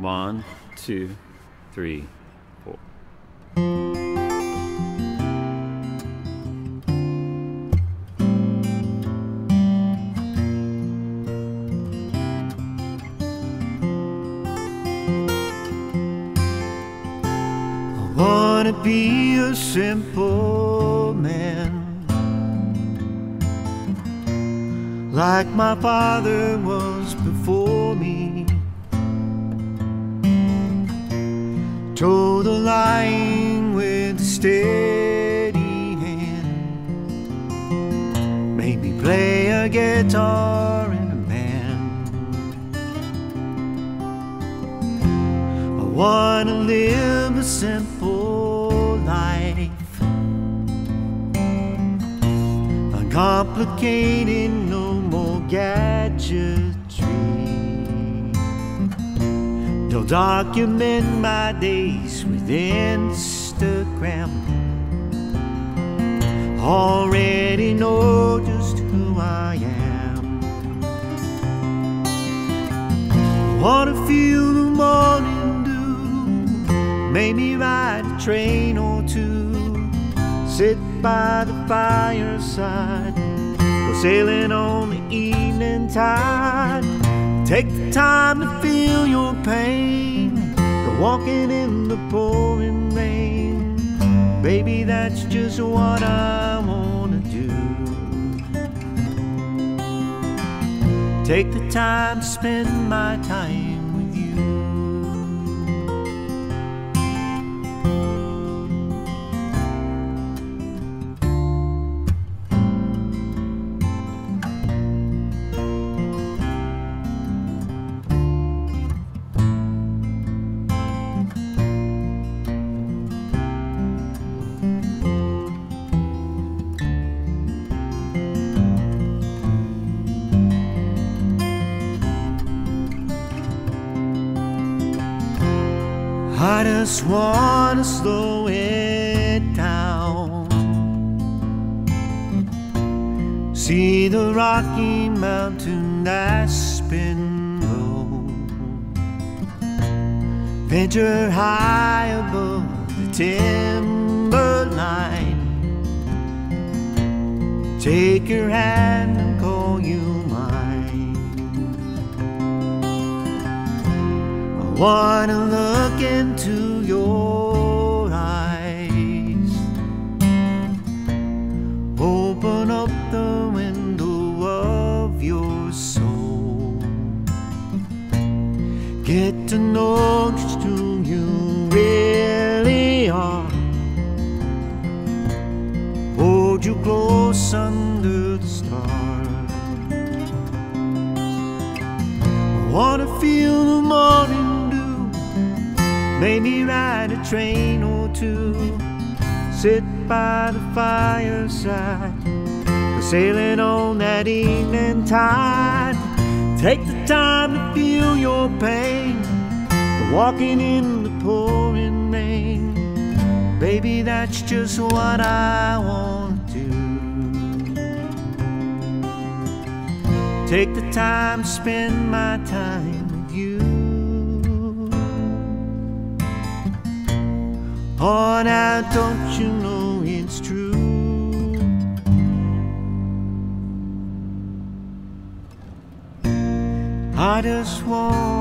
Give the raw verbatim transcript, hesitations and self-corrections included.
One, two, three, four. I wanna be a simple man, like my father was before me. Toe the line with a steady hand, maybe play a guitar in a band. I wanna live a simple life, uncomplicated, no more gadgetry. They'll document my days with Instagram. Already know just who I am. I wanna feel the morning dew, maybe ride a train or two, sit by the fireside, go sailing on the evening tide. Take the time to feel your pain, you're walking in the pouring rain. Baby, that's just what I wanna do. Take the time to spend my time with you. I just wanna slow it down, see the Rocky Mountain aspen grow, venture high above the timberline, take your hand and call you mine. I wanna look into your eyes, open up the window of your soul, get to know just who you really are, hold you close under the stars. I wanna feel the morning, maybe ride a train or two, sit by the fireside, go sailing on that evening tide. Take the time to feel your pain, you're walking in the pouring rain. Baby, that's just what I want to do. Take the time to spend my time with you. Oh, now don't you know it's true? I just want